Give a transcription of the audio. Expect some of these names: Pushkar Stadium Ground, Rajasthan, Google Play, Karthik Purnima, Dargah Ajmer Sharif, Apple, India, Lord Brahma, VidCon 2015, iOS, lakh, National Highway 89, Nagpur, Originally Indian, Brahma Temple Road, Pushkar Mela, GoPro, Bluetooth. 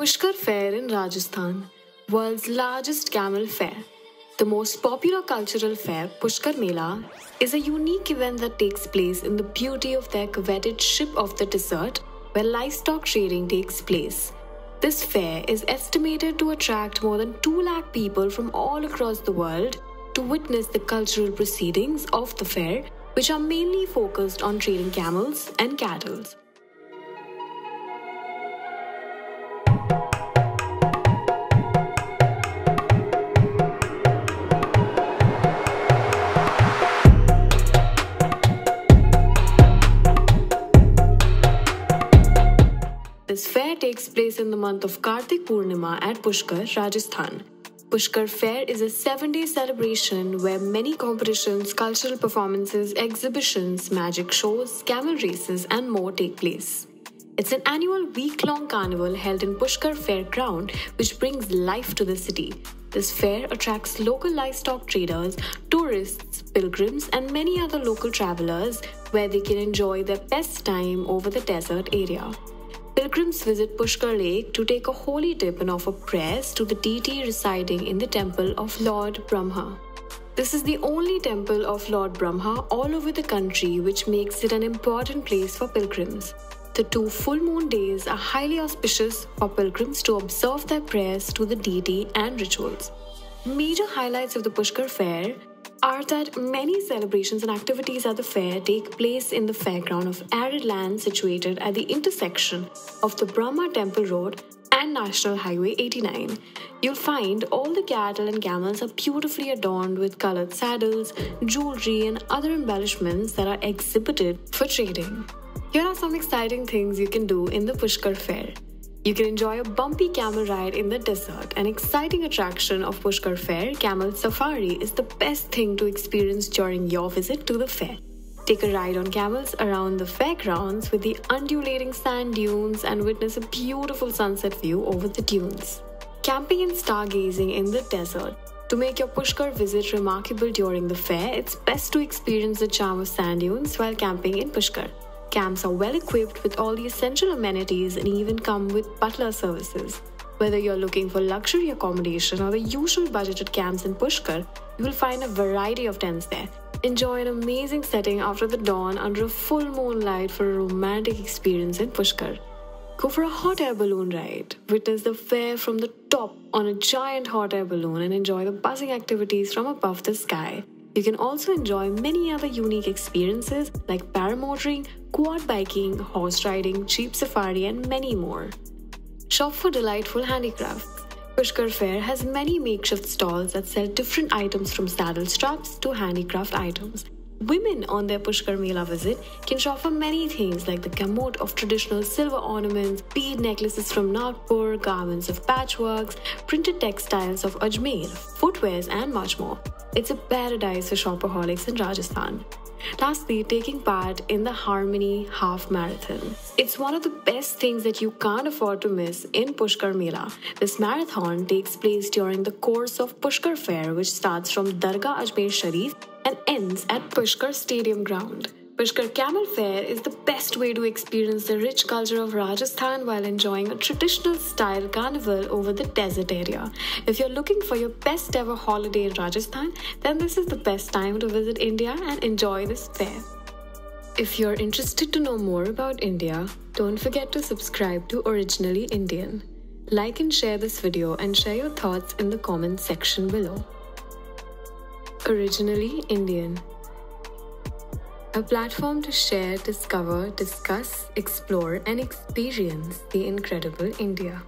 Pushkar Fair in Rajasthan, world's largest camel fair. The most popular cultural fair, Pushkar Mela, is a unique event that takes place in the beauty of their coveted ship of the desert, where livestock trading takes place. This fair is estimated to attract more than 2 lakh people from all across the world to witness the cultural proceedings of the fair, which are mainly focused on trading camels and cattle. This fair takes place in the month of Karthik Purnima at Pushkar, Rajasthan. Pushkar Fair is a 7-day celebration where many competitions, cultural performances, exhibitions, magic shows, camel races and more take place. It's an annual week-long carnival held in Pushkar Fair ground which brings life to the city. This fair attracts local livestock traders, tourists, pilgrims and many other local travelers where they can enjoy their best time over the desert area. Pilgrims visit Pushkar Lake to take a holy dip and offer prayers to the deity residing in the temple of Lord Brahma. This is the only temple of Lord Brahma all over the country, which makes it an important place for pilgrims. The 2 full moon days are highly auspicious for pilgrims to observe their prayers to the deity and rituals. Major highlights of the Pushkar Fair are that many celebrations and activities at the fair take place in the fairground of arid land situated at the intersection of the Brahma Temple Road and National Highway 89. You'll find all the cattle and camels are beautifully adorned with colored saddles, jewelry and other embellishments that are exhibited for trading. Here are some exciting things you can do in the Pushkar Fair. You can enjoy a bumpy camel ride in the desert. An exciting attraction of Pushkar Fair, Camel Safari, is the best thing to experience during your visit to the fair. Take a ride on camels around the fairgrounds with the undulating sand dunes and witness a beautiful sunset view over the dunes. Camping and stargazing in the desert. To make your Pushkar visit remarkable during the fair, it's best to experience the charm of sand dunes while camping in Pushkar. Camps are well equipped with all the essential amenities and even come with butler services. Whether you're looking for luxury accommodation or the usual budgeted camps in Pushkar, you will find a variety of tents there. Enjoy an amazing setting after the dawn under a full moonlight for a romantic experience in Pushkar. Go for a hot air balloon ride. Witness the fair from the top on a giant hot air balloon and enjoy the buzzing activities from above the sky. You can also enjoy many other unique experiences like paramotoring, quad biking, horse riding, jeep safari and many more. Shop for delightful handicrafts. Pushkar Fair has many makeshift stalls that sell different items from saddle straps to handicraft items. Women on their Pushkar Mela visit can shop for many things like the gamut of traditional silver ornaments, bead necklaces from Nagpur, garments of patchworks, printed textiles of Ajmer, footwears and much more. It's a paradise for shopaholics in Rajasthan. Lastly, taking part in the Harmony Half Marathon. It's one of the best things that you can't afford to miss in Pushkar Mela. This marathon takes place during the course of Pushkar Fair, which starts from Dargah Ajmer Sharif and ends at Pushkar Stadium Ground. Pushkar Camel Fair is the best way to experience the rich culture of Rajasthan while enjoying a traditional style carnival over the desert area. If you're looking for your best ever holiday in Rajasthan, then this is the best time to visit India and enjoy this fair. If you're interested to know more about India, don't forget to subscribe to Originally Indian. Like and share this video and share your thoughts in the comments section below. Originally Indian. A platform to share, discover, discuss, explore, and experience the incredible India.